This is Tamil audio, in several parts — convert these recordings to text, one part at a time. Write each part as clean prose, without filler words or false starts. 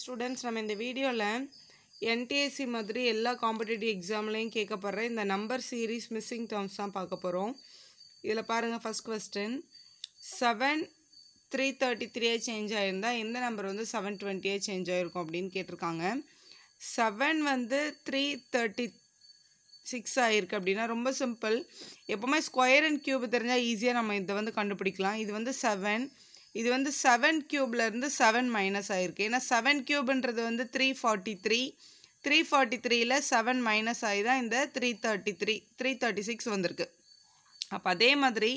ஸ்டூடெண்ட்ஸ், நம்ம இந்த வீடியோவில் என்டிஎஸ்சி மாதிரி எல்லா காம்படிட்டிவ் எக்ஸாம்லையும் கேட்கப்படுற இந்த நம்பர் சீரீஸ் மிஸ்ஸிங் டேர்ம்ஸ் தான் பார்க்க போகிறோம். இதில் பாருங்கள், ஃபஸ்ட் கொஸ்டின் 7333 சேஞ்ச் ஆகியிருந்தால் எந்த நம்பர் வந்து 720 சேஞ்ச் ஆகிருக்கும் அப்படின்னு கேட்டிருக்காங்க. 7 வந்து 336 ஆகிருக்கு அப்படின்னா ரொம்ப சிம்பிள். எப்போவுமே ஸ்கொயர் அண்ட் கியூப் தெரிஞ்சால் ஈஸியாக நம்ம இதை வந்து கண்டுபிடிக்கலாம். இது வந்து 7, இது வந்து 7 கியூப்லேருந்து 7 மைனஸ் ஆகிருக்கு. ஏன்னா 7 கியூப்ன்றது வந்து 343, 343யில் 7 மைனஸ் ஆகி தான் இந்த 336 வந்திருக்கு. அப்போ அதே மாதிரி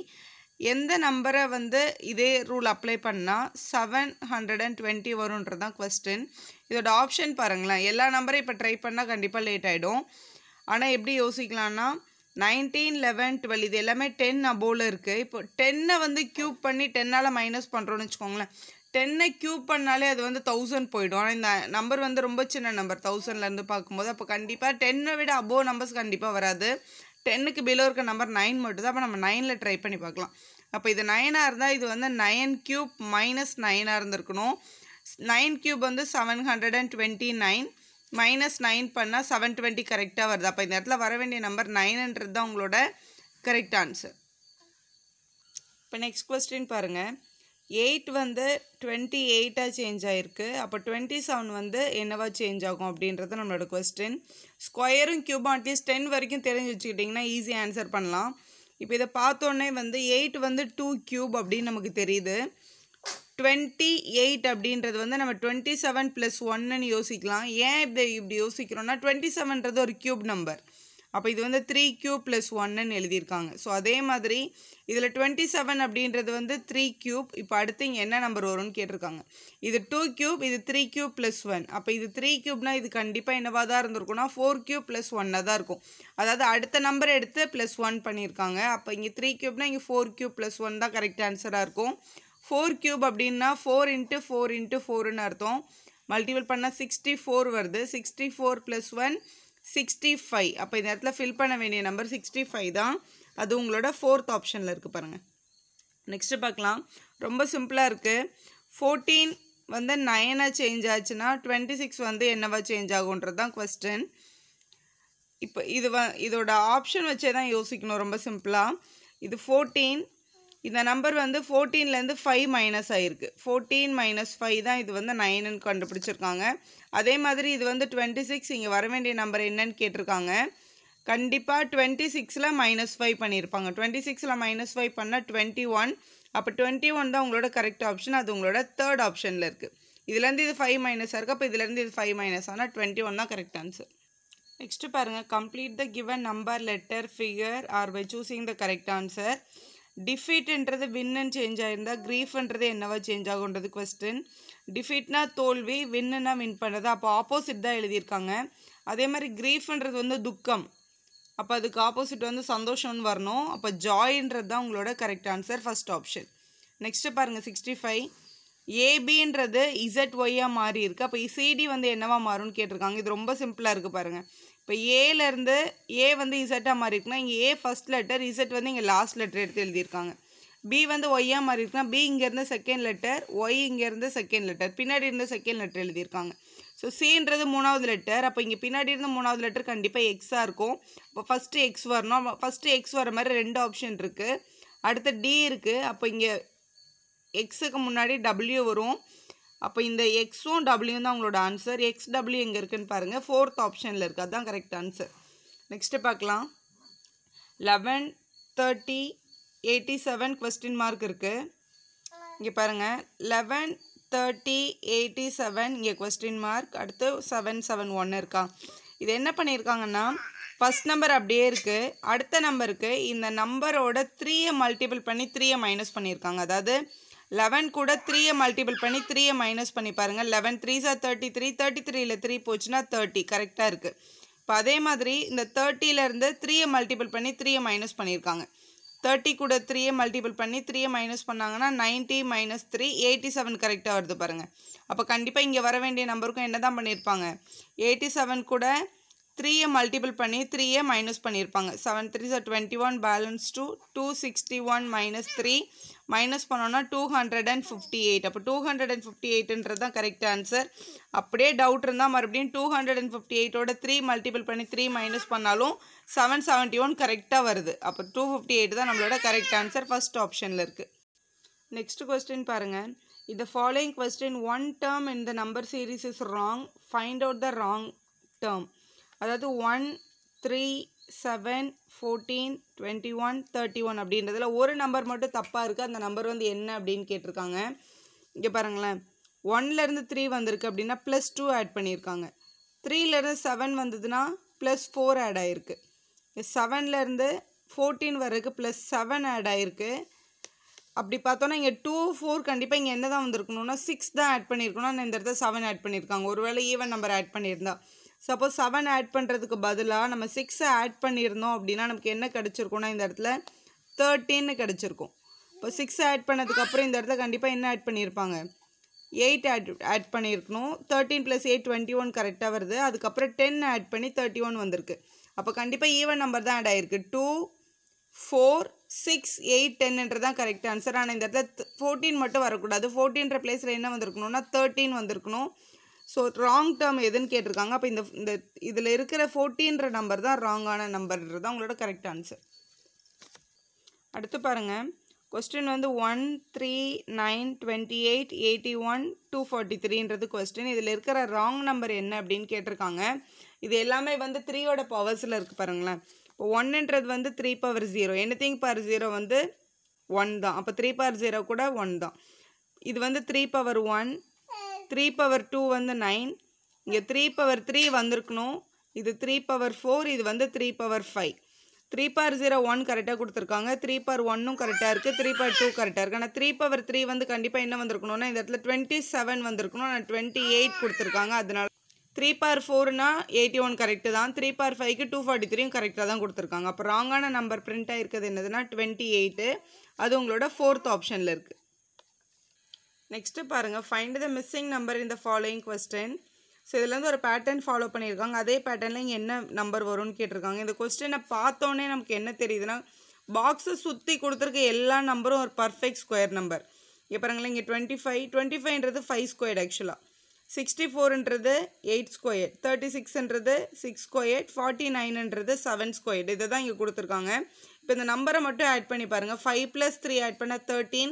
எந்த நம்பரை வந்து இதே ரூல் அப்ளை பண்ணால் 720 வரும்ன்றது தான் கொஸ்டின். இதோட ஆப்ஷன் பாருங்களேன், எல்லா நம்பரையும் இப்போ ட்ரை பண்ணால் கண்டிப்பாக லேட் ஆகிடும். ஆனால் எப்படி யோசிக்கலான்னா 19, 11, 12 இது எல்லாமே 10 அபோவில் இருக்குது. இப்போ 10-ஐ வந்து க்யூப் பண்ணி 10-ஆல் மைனஸ் பண்ணுறோன்னு வச்சுக்கோங்களேன். 10-ஐ க்யூப் பண்ணாலே அது வந்து 1000 போயிடும். ஆனால் இந்த நம்பர் வந்து ரொம்ப சின்ன நம்பர், 1000-லேருந்து பார்க்கும்போது. அப்போ கண்டிப்பாக 10-ஐ விட அபோவ் நம்பர்ஸ் கண்டிப்பாக வராது. 10-க்கு பிலோ இருக்க நம்பர் 9 மட்டும்தான். அப்போ நம்ம 9-ல் ட்ரை பண்ணி பார்க்கலாம். அப்போ இது 9-ஆக இருந்தால் இது வந்து 9³ - 9-ஆக இருந்திருக்கணும். 9³ வந்து 729 -9 பண்ணால் 720 கரெக்டாக வருது. அப்போ இந்த இடத்துல வர வேண்டிய நம்பர் 9ன்றது தான் உங்களோட கரெக்ட் ஆன்சர். இப்போ நெக்ஸ்ட் கொஸ்டின் பாருங்கள், 8 வந்து 28-ஆக சேஞ்ச் ஆகிருக்கு. அப்போ 27 வந்து என்னவா சேஞ்ச் ஆகும் அப்படின்றது நம்மளோட கொஸ்டின். ஸ்கொயரும் கியூபும் அட்லீஸ்ட் 10 வரைக்கும் தெரிஞ்சு வச்சுக்கிட்டிங்கன்னா ஈஸி ஆன்சர் பண்ணலாம். இப்போ இதை பார்த்தோன்னே வந்து 8 வந்து 2³ அப்படின்னு நமக்கு தெரியுது. 28 அப்படின்றது வந்து நம்ம 27 + 1-ன்னு யோசிக்கலாம். ஏன் இப்படி யோசிக்கிறோன்னா 27ன்றது ஒரு க்யூப் நம்பர். அப்போ இது வந்து 3³ + 1-ன்னு எழுதியிருக்காங்க. ஸோ அதே மாதிரி இதில் 27 அப்படின்றது வந்து 3³ இப்போ அடுத்து இங்கே என்ன நம்பர் வரும்னு கேட்டிருக்காங்க. இது 2³ இது 3³ + 1. அப்போ இது 3³ இது கண்டிப்பாக என்னவாக தான் இருந்திருக்கும்னா 4³ + 1-ஆக தான் இருக்கும். அதாவது அடுத்த நம்பர் எடுத்து +1 பண்ணியிருக்காங்க. அப்போ இங்கே 3³ இங்கே 4³ + 1 தான் கரெக்ட் ஆன்சராக இருக்கும். 4³ அப்படின்னா 4 × 4 × 4-ன்னு அர்த்தம். மல்டிபிள் பண்ணால் 64 வருது. 64 + 1 65. அப்போ இந்த இடத்துல ஃபில் பண்ண வேண்டிய நம்பர் 65 தான். அது உங்களோட 4th ஆப்ஷனில் இருக்குது பாருங்கள். நெக்ஸ்ட்டு பார்க்கலாம், ரொம்ப சிம்பிளாக இருக்குது. 14 வந்து 9-ஆக சேஞ்ச் ஆச்சுன்னா 26 வந்து என்னவா சேஞ்ச் ஆகுன்றது தான் கொஸ்டின். இப்போ இதோட ஆப்ஷன் வச்சே தான் யோசிக்கணும். ரொம்ப சிம்பிளாக இது 14, இந்த நம்பர் வந்து 14-லேருந்து 5 மைனஸ் ஆகிருக்கு. 14 - 5 தான் இது வந்து 9-ன்னு கண்டுபிடிச்சிருக்காங்க. அதே மாதிரி இது வந்து 26, இங்கே வர வேண்டிய நம்பர் என்னன்னு கேட்டிருக்காங்க. கண்டிப்பாக 26-ல் -5 பண்ணியிருப்பாங்க. 26-ல் -5 பண்ணால் 21. அப்போ 21 தான் உங்களோட கரெக்ட் ஆப்ஷன். அது உங்களோட 3rd ஆப்ஷனில் இருக்குது. இதுலேருந்து இது 5 மைனஸாக இருக்குது. அப்போ இதுலேருந்து இது 5 மைனஸ் ஆனால் 21 தான் கரெக்ட் ஆன்சர். நெக்ஸ்ட்டு பாருங்கள், complete the given number letter figure or by choosing the correct answer. டிஃபீட்ன்றது வின்னு சேஞ்ச் ஆகிருந்தால் க்ரீஃப்ன்றது என்னவா சேஞ்ச் ஆகுன்றது கொஸ்டின். டிஃபீட்னா தோல்வி, வின்னுனா வின் பண்ணுறது. அப்போ ஆப்போசிட் தான் எழுதியிருக்காங்க. அதே மாதிரி க்ரீஃப்ன்றது வந்து துக்கம். அப்போ அதுக்கு ஆப்போசிட் வந்து சந்தோஷம்னு வரணும். அப்போ ஜாயின்றது தான் உங்களோட correct answer, first option. Next பாருங்கள், 65 ஏபின்றது ZYயாக மாறி இருக்குது. அப்போ சிடி வந்து என்னவா மாறும்னு கேட்டிருக்காங்க. இது ரொம்ப சிம்பிளாக இருக்குது பாருங்கள். இப்போ ஏலேருந்து ஏ வந்து இசட்டாக மாறி இருக்குன்னா இங்கே ஏ ஃபஸ்ட் லெட்டர், இசட் வந்து இங்கே லாஸ்ட் லெட்டர் எடுத்து எழுதியிருக்காங்க. பி வந்து ஒய்யாக மாறி இருக்குன்னா பி இங்கேருந்து செகண்ட் லெட்டர், ஒய் இங்கேருந்து செகண்ட் லெட்டர், பின்னாடி இருந்து செகண்ட் லெட்டர் எழுதியிருக்காங்க. ஸோ சின்றது 3வது லெட்டர். அப்போ இங்கே பின்னாடி இருந்து 3வது லெட்டர் கண்டிப்பாக எக்ஸாக இருக்கும். இப்போ ஃபஸ்ட்டு எக்ஸ் வரணும். ஃபஸ்ட்டு எக்ஸ் வர மாதிரி 2 ஆப்ஷன் இருக்குது. அடுத்த டி இருக்குது. அப்போ இங்கே எக்ஸுக்கு முன்னாடி டபிள்யூ வரும். அப்போ இந்த எக்ஸும் டபிள்யூ தான் உங்களோட ஆன்சர். XW எங்கே இருக்குதுன்னு பாருங்கள், 4th ஆப்ஷனில் இருக்குது. அதுதான் கரெக்ட் ஆன்சர். நெக்ஸ்ட்டு பார்க்கலாம், 11, 30, 87 கொஸ்டின் மார்க் இருக்குது. இங்கே பாருங்கள், 11, 30, 87 இங்கே கொஸ்டின் மார்க். அடுத்து 7, 7, 1 இருக்கா. இது என்ன பண்ணியிருக்காங்கன்னா ஃபஸ்ட் நம்பர் அப்படியே இருக்குது. அடுத்த நம்பருக்கு இந்த நம்பரோட 3-ஐ மல்டிபிள் பண்ணி 3-ஐ மைனஸ் பண்ணியிருக்காங்க. அதாவது 11 கூட 3-ஐ மல்டிபிள் பண்ணி 3-ஐ மைனஸ் பண்ணி பாருங்கள். 11 × 3 = 33, 33-ல் 3 போச்சுன்னா 30 கரெக்டாக இருக்குது. இப்போ அதே மாதிரி இந்த 30-லேருந்து 3-ஐ மல்டிபிள் பண்ணி 3-ஐ மைனஸ் பண்ணியிருக்காங்க. 30 கூட 3-ஐ மல்டிபிள் பண்ணி 3-ஐ மைனஸ் பண்ணாங்கன்னா 90 - 3 87 கரெக்டாக வருது பாருங்கள். அப்போ கண்டிப்பாக இங்கே வர வேண்டிய நம்பருக்கும் என்ன தான் பண்ணியிருப்பாங்க, 87 கூட 3-ஐ மல்டிபிள் பண்ணி 3-ஐ மைனஸ் பண்ணியிருப்பாங்க. 7 × 3 = 21 பேலன்ஸ் 2, 261 - 3 மைனஸ் பண்ணோன்னா 258. அப்போ 258ன்றது தான் கரெக்ட் ஆன்சர். அப்படியே டவுட் இருந்தால் மறுபடியும் 258ஓட 3 மல்டிபிள் பண்ணி 3 மைனஸ் பண்ணாலும் 771 கரெக்டாக வருது. அப்போ 258 தான் நம்மளோட கரெக்ட் ஆன்சர் ஃபர்ஸ்ட் ஆப்ஷனில் இருக்குது. நெக்ஸ்ட் கொஸ்டின் பாருங்கள். இந்த following question one term in the number series is wrong, find out the wrong term. அதாவது 1, 3, 7, 14, 21, 31 அப்படின்றதுல ஒரு நம்பர் மட்டும் தப்பாக இருக்குது. அந்த நம்பர் வந்து என்ன அப்படின்னு கேட்டிருக்காங்க. இங்கே பாருங்களேன், 1லேருந்து 3 வந்திருக்கு அப்படின்னா +2 ஆட் பண்ணியிருக்காங்க. 3லேருந்து 7 வந்ததுன்னா +4 ஆட் ஆகிருக்கு. 7லேருந்து 14 வரைக்கும் +7 ஆட் ஆகிருக்கு. அப்படி பார்த்தோன்னா இங்கே 2, 4 கண்டிப்பாக இங்கே என்ன தான் வந்திருக்கணும்னா 6 தான் ஆட் பண்ணியிருக்கணும். நான் இந்த இடத்துல 7 ஆட் பண்ணியிருக்காங்க. ஒருவேளை ஈவன் நம்பர் ஆட் பண்ணியிருந்தா, சப்போஸ் 7 ஆட் பண்ணுறதுக்கு பதிலாக நம்ம 6 ஆட் பண்ணியிருந்தோம் அப்படின்னா நமக்கு என்ன கிடச்சிருக்கோன்னா இந்த இடத்துல 13 கிடச்சிருக்கும். இப்போ 6 ஆட் பண்ணதுக்கப்புறம் இந்த இடத்துல கண்டிப்பாக என்ன ஆட் பண்ணியிருப்பாங்க, 8 ஆட் பண்ணியிருக்கணும். 13 + 8 = 21 கரெக்டாக வருது. அதுக்கப்புறம் 10 ஆட் பண்ணி 31 வந்திருக்கு. அப்போ கண்டிப்பாக ஈவன் நம்பர் தான் ஆட் ஆகிருக்கு. 2, 4, 6, 8, 10 தான் கரெக்ட் ஆன்சர். ஆனால் இந்த இடத்துல 14 மட்டும் வரக்கூடாது. 14ன்ற பிளேஸில் என்ன வந்திருக்கணும்னா 13 வந்திருக்கணும். ஸோ ராங் டேர்ம் எதுன்னு கேட்டிருக்காங்க. அப்போ இந்த இதில் இருக்கிற 14ன்ற நம்பர் தான் ராங்கான நம்பர்ன்றது தான் உங்களோட கரெக்ட் ஆன்சர். அடுத்து பாருங்கள், கொஸ்டின் வந்து 1, 3, 9, 28, 81, 243ன்றது கொஸ்டின். இதில் இருக்கிற ராங் நம்பர் என்ன அப்படின்னு கேட்டிருக்காங்க. இது எல்லாமே வந்து 3யோட பவர்ஸில் இருக்குது பாருங்களேன். இப்போ 1ன்றது வந்து 3 பவர் 0, எனிதிங் பவர் 0 வந்து 1 தான். அப்போ 3 பவர் 0 கூட 1 தான். இது வந்து 3 பவர் 1, 3 பவர் 2 வந்து 9, இங்கே 3 பவர் 3 வந்திருக்கணும். இது 3 பவர் 4, இது வந்து 3 பவர் 5. 3 பவர் 0 1 கரெக்டாக கொடுத்துருக்காங்க. 3 பவர் 1ம் கரெக்டாக இருக்குது. 3 பவர் 2 கரெக்டாக இருக்குது. ஆனால் 3 பவர் 3 வந்து கண்டிப்பாக என்ன வந்திருக்கணும்னா இந்த இடத்துல 27 வந்திருக்கணும். ஆனால் 28 கொடுத்துருக்காங்க. அதனால 3 பவர் 4னா 81 கரெக்டு தான். 3 பவர் 5க்கு 243யும் கரெக்டாக தான் கொடுத்துருக்காங்க. அப்போ ராங்கான நம்பர் பிரிண்ட் ஆகிருக்கிறது என்னதுன்னா 28. அது உங்களோட 4th ஆப்ஷனில் இருக்குது. நெக்ஸ்ட்டு பாருங்கள், ஃபைண்ட் த மிஸ்ஸிங் நம்பர் இந்த ஃபாலோயிங் கொஸ்டின். ஸோ இதில் வந்து ஒரு பேட்டர்ன் ஃபாலோ பண்ணியிருக்காங்க. அதே பேட்டர்னில் இங்கே என்ன நம்பர் வரும்னு கேட்டிருக்காங்க. இந்த கொஸ்டினை பார்த்தோன்னே நமக்கு என்ன தெரியுதுன்னா பாக்ஸை சுற்றி கொடுத்துருக்க எல்லா நம்பரும் ஒரு பர்ஃபெக்ட் ஸ்கொயர் நம்பர். இங்கே பாருங்களேன், இங்கே 25ன்றது 5 ஸ்கொயர்டு, ஆக்சுவலாக 64ன்றது 8 ஸ்கொயர்ட், 36ன்றது 6 ஸ்கொயர்ட், 49ன்றது 7 ஸ்கொயர்ட். இதை தான் இங்கே கொடுத்துருக்காங்க. இப்போ இந்த நம்பரை மட்டும் ஆட் பண்ணி பாருங்கள். 5 + 3 ஆட் பண்ணால் 13,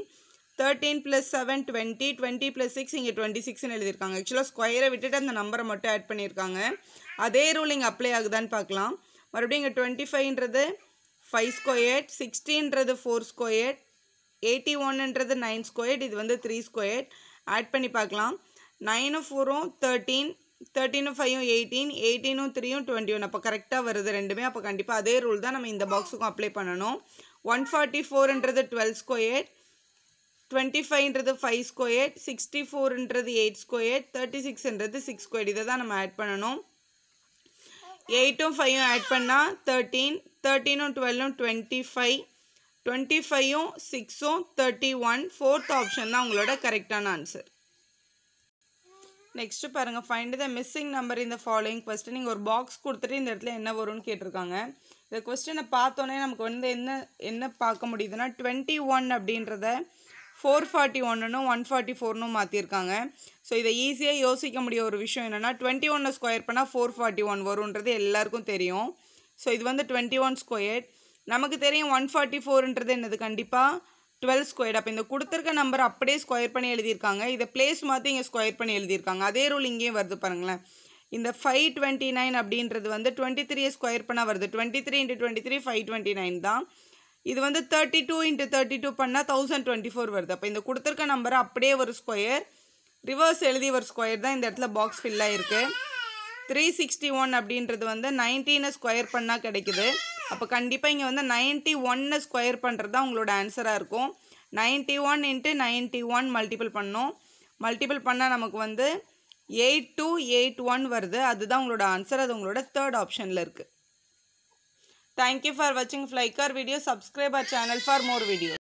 13 + 7 = 20, 20 + 6 இங்கே 26ன்னு எழுதியிருக்காங்க. ஆக்சுவலாக ஸ்கொயரை விட்டுட்டு அந்த நம்பரை மட்டும் ஆட் பண்ணியிருக்காங்க. அதே ரூல் இங்கே அப்ளை ஆகுதான்னு பார்க்கலாம். மறுபடியும் இங்கே 25ன்றது 5 ஸ்கொயர்ட், 16ன்றது 4 ஸ்கொயர்ட், 81ன்றது 9 ஸ்கொயர்ட், இது வந்து 3 ஸ்கொயர்ட். ஆட் பண்ணி பார்க்கலாம். 9ம் 4ம் 13, 13ம் 5ம் 18, 18ம் 3யும் 21. அப்போ கரெக்டாக வருது ரெண்டுமே. அப்போ கண்டிப்பாக அதே ரூல் தான் நம்ம இந்த பாக்ஸுக்கும் அப்ளை பண்ணணும். 144ன்றது 12 ஸ்கொயர்ட், 25ன்றது 5 ஸ்கொயர்ட், 64ன்றது 8 ஸ்கொயர்ட், 36ன்றது 6 ஸ்கொயர்ட். இதை தான் நம்ம ஆட் பண்ணணும். 8ம் 5ம் ஆட் பண்ணால் 13, 13ம் 12ம் 25, 25ம் 6ம் 31. 4th ஆப்ஷன் தான் உங்களோட கரெக்டான ஆன்சர். நெக்ஸ்ட்டு பாருங்கள், ஃபைண்ட் த மிஸ்ஸிங் நம்பர் இந்த ஃபாலோயிங் கொஸ்டின். நீங்கள் ஒரு பாக்ஸ் கொடுத்துட்டு இந்த இடத்துல என்ன வரும்னு கேட்டிருக்காங்க. இந்த கொஸ்டினை பார்த்தோன்னே நமக்கு வந்து என்ன பார்க்க முடியுதுன்னா 21 அப்படின்றத 441னும் 144னும் மாற்றிருக்காங்க. ஸோ இதை ஈஸியாக யோசிக்க முடிய ஒரு விஷயம் என்னென்னா 21னை ஸ்கொயர் பண்ணால் 441 வரும்ன்றது எல்லாருக்கும் தெரியும். ஸோ இது வந்து 21 ஸ்கொயர். நமக்கு தெரியும் 144ன்றது என்னது, கண்டிப்பாக 12 ஸ்கொயர்ட். அப்போ இந்த கொடுத்துருக்க நம்பர் அப்படியே ஸ்கொயர் பண்ணி எழுதியிருக்காங்க. இதை பிளேஸ் மாற்றி இங்கே ஸ்கொயர் பண்ணி எழுதியிருக்காங்க. அதே ரூல் இங்கேயும் வருது பாருங்களேன். இந்த 529 அப்படின்றது வந்து 23 ஸ்கொயர் பண்ணால் வருது. 23 × 23 529 தான். இது வந்து 32 × 32 பண்ணால் 1024 வருது. அப்போ இந்த கொடுத்துருக்க நம்பரை அப்படியே ஒரு ஸ்கொயர் ரிவர்ஸ் எழுதி ஒரு ஸ்கொயர் தான் இந்த இடத்துல பாக்ஸ் ஃபில்லாக இருக்குது. 361 அப்படின்றது வந்து 19னை ஸ்கொயர் பண்ணால் கிடைக்குது. அப்போ கண்டிப்பாக இங்கே வந்து 91னை ஸ்கொயர் பண்ணுறது தான் உங்களோட ஆன்சராக இருக்கும். 91 × 91 மல்டிபிள் பண்ணோம். மல்டிபிள் பண்ணால் நமக்கு வந்து 8281 வருது. அதுதான் உங்களோட ஆன்சர். அது உங்களோட 3rd ஆப்ஷனில் இருக்குது. தேங்க்யூ ஃபார் வாட்சிங். Like our video, subscribe our channel for more video.